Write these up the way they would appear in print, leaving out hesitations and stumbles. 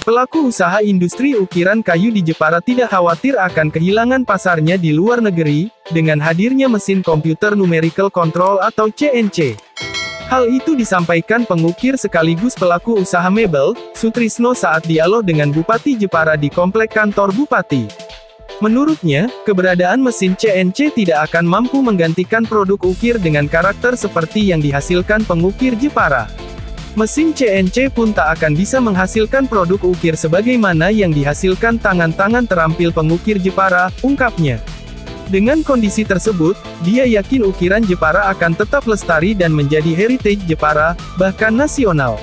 Pelaku usaha industri ukiran kayu di Jepara tidak khawatir akan kehilangan pasarnya di luar negeri, dengan hadirnya mesin komputer numerical control atau CNC. Hal itu disampaikan pengukir sekaligus pelaku usaha mebel, Sutrisno saat dialog dengan Bupati Jepara di Komplek Kantor Bupati. Menurutnya, keberadaan mesin CNC tidak akan mampu menggantikan produk ukir dengan karakter seperti yang dihasilkan pengukir Jepara. Mesin CNC pun tak akan bisa menghasilkan produk ukir sebagaimana yang dihasilkan tangan-tangan terampil pengukir Jepara, ungkapnya. Dengan kondisi tersebut, dia yakin ukiran Jepara akan tetap lestari dan menjadi heritage Jepara, bahkan nasional.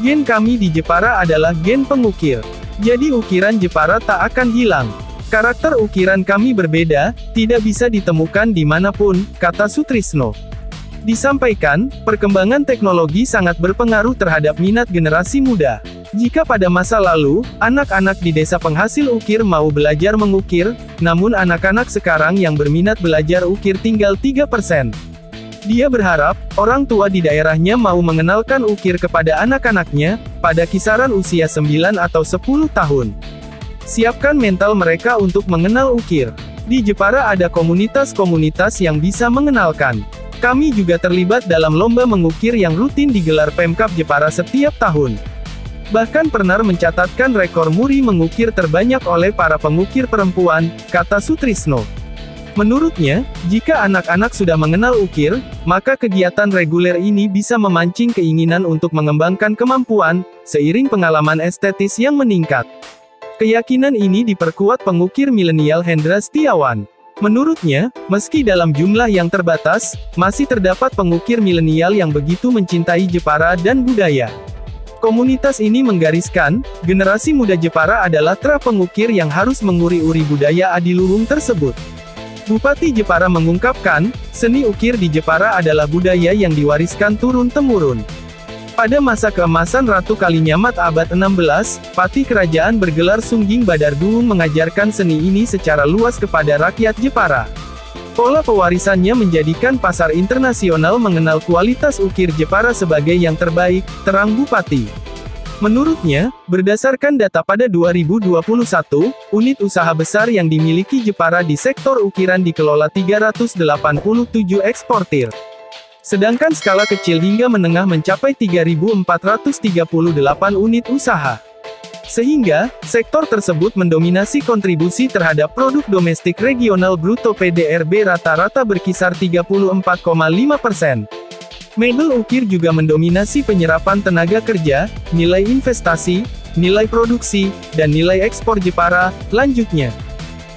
Gen kami di Jepara adalah gen pengukir. Jadi ukiran Jepara tak akan hilang. Karakter ukiran kami berbeda, tidak bisa ditemukan dimanapun, kata Sutrisno. Disampaikan, perkembangan teknologi sangat berpengaruh terhadap minat generasi muda. Jika pada masa lalu, anak-anak di desa penghasil ukir mau belajar mengukir, namun anak-anak sekarang yang berminat belajar ukir tinggal 3%. Dia berharap, orang tua di daerahnya mau mengenalkan ukir kepada anak-anaknya, pada kisaran usia 9 atau 10 tahun. Siapkan mental mereka untuk mengenal ukir. Di Jepara ada komunitas-komunitas yang bisa mengenalkan. Kami juga terlibat dalam lomba mengukir yang rutin digelar Pemkab Jepara setiap tahun. Bahkan pernah mencatatkan rekor muri mengukir terbanyak oleh para pengukir perempuan, kata Sutrisno. Menurutnya, jika anak-anak sudah mengenal ukir, maka kegiatan reguler ini bisa memancing keinginan untuk mengembangkan kemampuan, seiring pengalaman estetis yang meningkat. Keyakinan ini diperkuat pengukir milenial Hendra Setiawan. Menurutnya, meski dalam jumlah yang terbatas, masih terdapat pengukir milenial yang begitu mencintai Jepara dan budaya. Komunitas ini menggariskan, generasi muda Jepara adalah tra pengukir yang harus menguri-uri budaya adiluhung tersebut. Bupati Jepara mengungkapkan, seni ukir di Jepara adalah budaya yang diwariskan turun-temurun. Pada masa keemasan Ratu Kalinyamat abad 16, patih kerajaan bergelar Sungging Badar Duwung mengajarkan seni ini secara luas kepada rakyat Jepara. Pola pewarisannya menjadikan pasar internasional mengenal kualitas ukir Jepara sebagai yang terbaik, terang Bupati. Menurutnya, berdasarkan data pada 2021, unit usaha besar yang dimiliki Jepara di sektor ukiran dikelola 387 eksportir. Sedangkan skala kecil hingga menengah mencapai 3.438 unit usaha. Sehingga, sektor tersebut mendominasi kontribusi terhadap produk domestik regional bruto PDRB rata-rata berkisar 34,5%. Mebel ukir juga mendominasi penyerapan tenaga kerja, nilai investasi, nilai produksi, dan nilai ekspor Jepara, lanjutnya.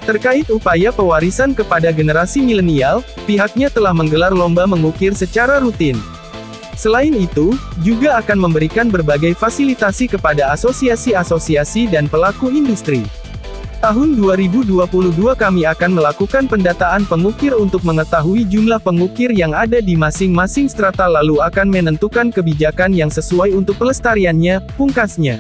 Terkait upaya pewarisan kepada generasi milenial, pihaknya telah menggelar lomba mengukir secara rutin. Selain itu, juga akan memberikan berbagai fasilitasi kepada asosiasi-asosiasi dan pelaku industri. Tahun 2022 kami akan melakukan pendataan pengukir untuk mengetahui jumlah pengukir yang ada di masing-masing strata lalu akan menentukan kebijakan yang sesuai untuk pelestariannya, pungkasnya.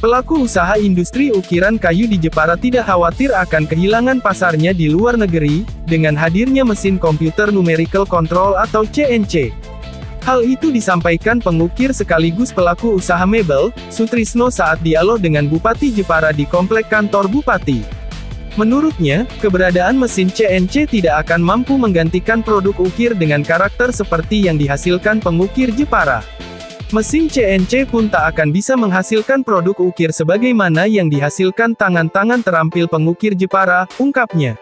Pelaku usaha industri ukiran kayu di Jepara tidak khawatir akan kehilangan pasarnya di luar negeri, dengan hadirnya mesin komputer numerical control atau CNC. Hal itu disampaikan pengukir sekaligus pelaku usaha mebel, Sutrisno saat dialog dengan Bupati Jepara di Komplek Kantor Bupati. Menurutnya, keberadaan mesin CNC tidak akan mampu menggantikan produk ukir dengan karakter seperti yang dihasilkan pengukir Jepara. Mesin CNC pun tak akan bisa menghasilkan produk ukir sebagaimana yang dihasilkan tangan-tangan terampil pengukir Jepara, ungkapnya.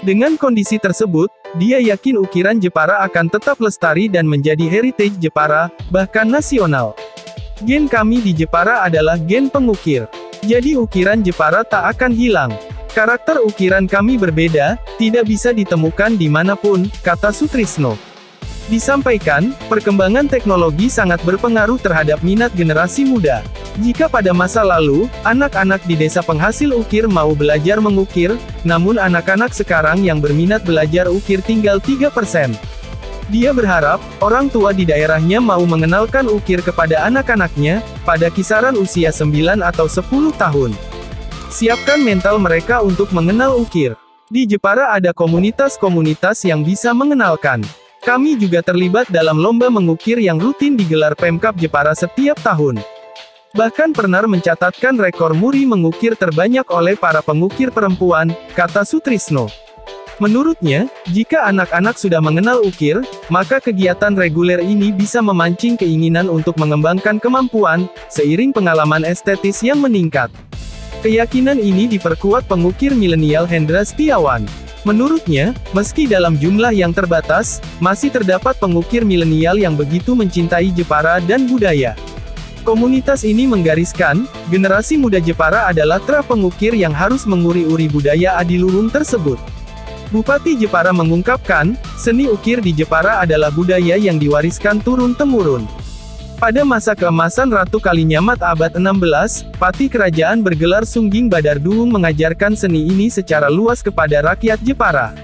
Dengan kondisi tersebut, dia yakin ukiran Jepara akan tetap lestari dan menjadi heritage Jepara, bahkan nasional. Gen kami di Jepara adalah gen pengukir. Jadi ukiran Jepara tak akan hilang. Karakter ukiran kami berbeda, tidak bisa ditemukan dimanapun, kata Sutrisno. Disampaikan, perkembangan teknologi sangat berpengaruh terhadap minat generasi muda. Jika pada masa lalu, anak-anak di desa penghasil ukir mau belajar mengukir, namun anak-anak sekarang yang berminat belajar ukir tinggal 3%. Dia berharap, orang tua di daerahnya mau mengenalkan ukir kepada anak-anaknya, pada kisaran usia 9 atau 10 tahun. Siapkan mental mereka untuk mengenal ukir. Di Jepara ada komunitas-komunitas yang bisa mengenalkan. Kami juga terlibat dalam lomba mengukir yang rutin digelar Pemkab Jepara setiap tahun. Bahkan pernah mencatatkan rekor muri mengukir terbanyak oleh para pengukir perempuan, kata Sutrisno. Menurutnya, jika anak-anak sudah mengenal ukir, maka kegiatan reguler ini bisa memancing keinginan untuk mengembangkan kemampuan, seiring pengalaman estetis yang meningkat. Keyakinan ini diperkuat pengukir milenial Hendra Setiawan. Menurutnya, meski dalam jumlah yang terbatas, masih terdapat pengukir milenial yang begitu mencintai Jepara dan budaya. Komunitas ini menggariskan, generasi muda Jepara adalah tra pengukir yang harus menguri-uri budaya adiluhung tersebut. Bupati Jepara mengungkapkan, seni ukir di Jepara adalah budaya yang diwariskan turun-temurun. Pada masa keemasan Ratu Kalinyamat abad 16, patih kerajaan bergelar Sungging Badar Duwung mengajarkan seni ini secara luas kepada rakyat Jepara.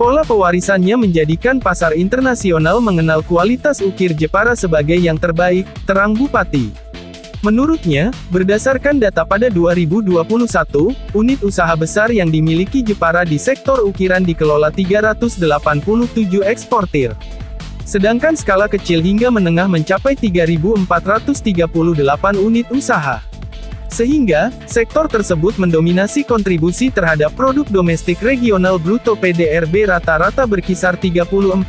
Pola pewarisannya menjadikan pasar internasional mengenal kualitas ukir Jepara sebagai yang terbaik, terang Bupati. Menurutnya, berdasarkan data pada 2021, unit usaha besar yang dimiliki Jepara di sektor ukiran dikelola 387 eksportir. Sedangkan skala kecil hingga menengah mencapai 3.438 unit usaha. Sehingga, sektor tersebut mendominasi kontribusi terhadap produk domestik regional bruto PDRB rata-rata berkisar 34,5%.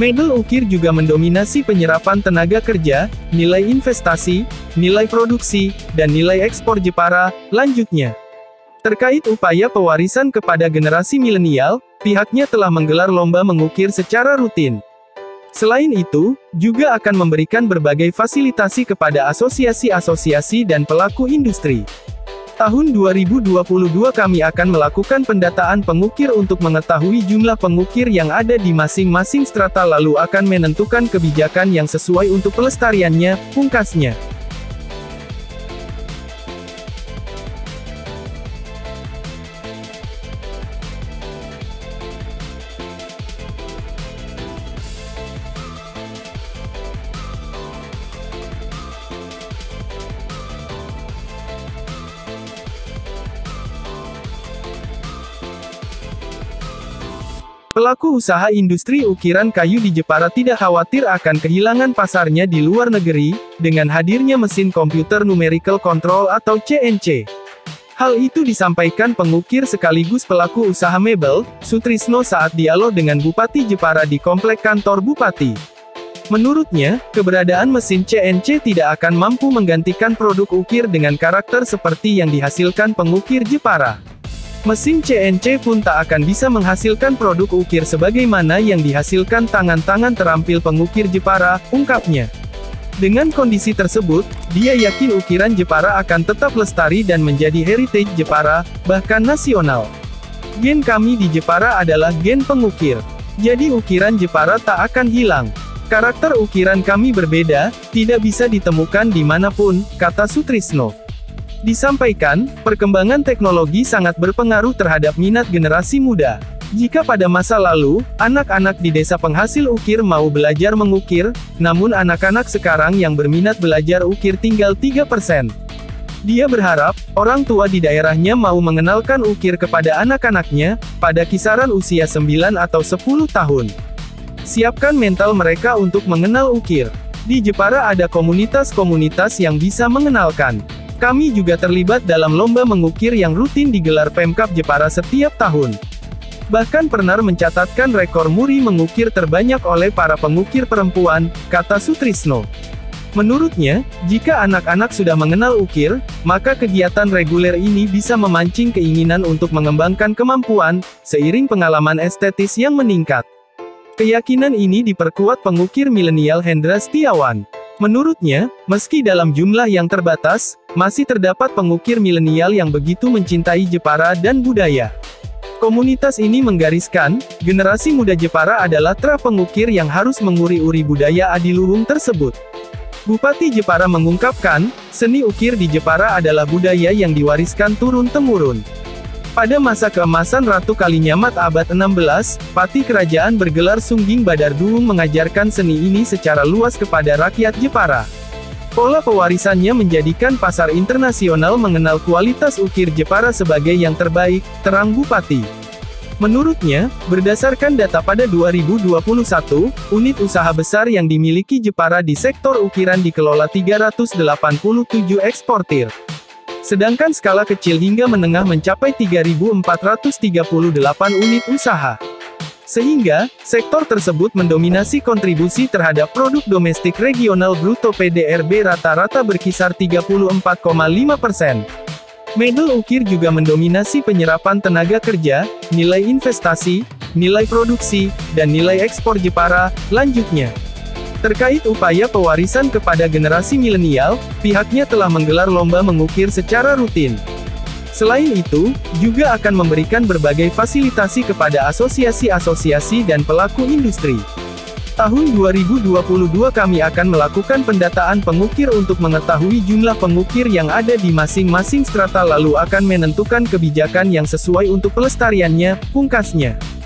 Mebel ukir juga mendominasi penyerapan tenaga kerja, nilai investasi, nilai produksi, dan nilai ekspor Jepara, lanjutnya. Terkait upaya pewarisan kepada generasi milenial, pihaknya telah menggelar lomba mengukir secara rutin. Selain itu, juga akan memberikan berbagai fasilitasi kepada asosiasi-asosiasi dan pelaku industri. Tahun 2022 kami akan melakukan pendataan pengukir untuk mengetahui jumlah pengukir yang ada di masing-masing strata lalu akan menentukan kebijakan yang sesuai untuk pelestariannya, pungkasnya. Pelaku usaha industri ukiran kayu di Jepara tidak khawatir akan kehilangan pasarnya di luar negeri, dengan hadirnya mesin komputer numerical control atau CNC. Hal itu disampaikan pengukir sekaligus pelaku usaha mebel, Sutrisno saat dialog dengan Bupati Jepara di Komplek Kantor Bupati. Menurutnya, keberadaan mesin CNC tidak akan mampu menggantikan produk ukir dengan karakter seperti yang dihasilkan pengukir Jepara. Mesin CNC pun tak akan bisa menghasilkan produk ukir sebagaimana yang dihasilkan tangan-tangan terampil pengukir Jepara, ungkapnya. Dengan kondisi tersebut, dia yakin ukiran Jepara akan tetap lestari dan menjadi heritage Jepara, bahkan nasional. Gen kami di Jepara adalah gen pengukir. Jadi ukiran Jepara tak akan hilang. Karakter ukiran kami berbeda, tidak bisa ditemukan dimanapun, kata Sutrisno. Disampaikan, perkembangan teknologi sangat berpengaruh terhadap minat generasi muda. Jika pada masa lalu, anak-anak di desa penghasil ukir mau belajar mengukir, namun anak-anak sekarang yang berminat belajar ukir tinggal 3%. Dia berharap, orang tua di daerahnya mau mengenalkan ukir kepada anak-anaknya, pada kisaran usia 9 atau 10 tahun. Siapkan mental mereka untuk mengenal ukir. Di Jepara ada komunitas-komunitas yang bisa mengenalkan. Kami juga terlibat dalam lomba mengukir yang rutin digelar Pemkab Jepara setiap tahun. Bahkan pernah mencatatkan rekor muri mengukir terbanyak oleh para pengukir perempuan, kata Sutrisno. Menurutnya, jika anak-anak sudah mengenal ukir, maka kegiatan reguler ini bisa memancing keinginan untuk mengembangkan kemampuan, seiring pengalaman estetis yang meningkat. Keyakinan ini diperkuat pengukir milenial Hendra Setiawan. Menurutnya, meski dalam jumlah yang terbatas, masih terdapat pengukir milenial yang begitu mencintai Jepara dan budaya. Komunitas ini menggariskan, generasi muda Jepara adalah tra pengukir yang harus menguri-uri budaya adiluhung tersebut. Bupati Jepara mengungkapkan, seni ukir di Jepara adalah budaya yang diwariskan turun-temurun. Pada masa keemasan Ratu Kalinyamat abad 16, patih kerajaan bergelar Sungging Badar Duwung mengajarkan seni ini secara luas kepada rakyat Jepara. Pola pewarisannya menjadikan pasar internasional mengenal kualitas ukir Jepara sebagai yang terbaik, terang Bupati. Menurutnya, berdasarkan data pada 2021, unit usaha besar yang dimiliki Jepara di sektor ukiran dikelola 387 eksportir. Sedangkan skala kecil hingga menengah mencapai 3.438 unit usaha. Sehingga, sektor tersebut mendominasi kontribusi terhadap produk domestik regional bruto PDRB rata-rata berkisar 34,5%. Medel ukir juga mendominasi penyerapan tenaga kerja, nilai investasi, nilai produksi, dan nilai ekspor Jepara, lanjutnya. Terkait upaya pewarisan kepada generasi milenial, pihaknya telah menggelar lomba mengukir secara rutin. Selain itu, juga akan memberikan berbagai fasilitasi kepada asosiasi-asosiasi dan pelaku industri. Tahun 2022 kami akan melakukan pendataan pengukir untuk mengetahui jumlah pengukir yang ada di masing-masing strata lalu akan menentukan kebijakan yang sesuai untuk pelestariannya, pungkasnya.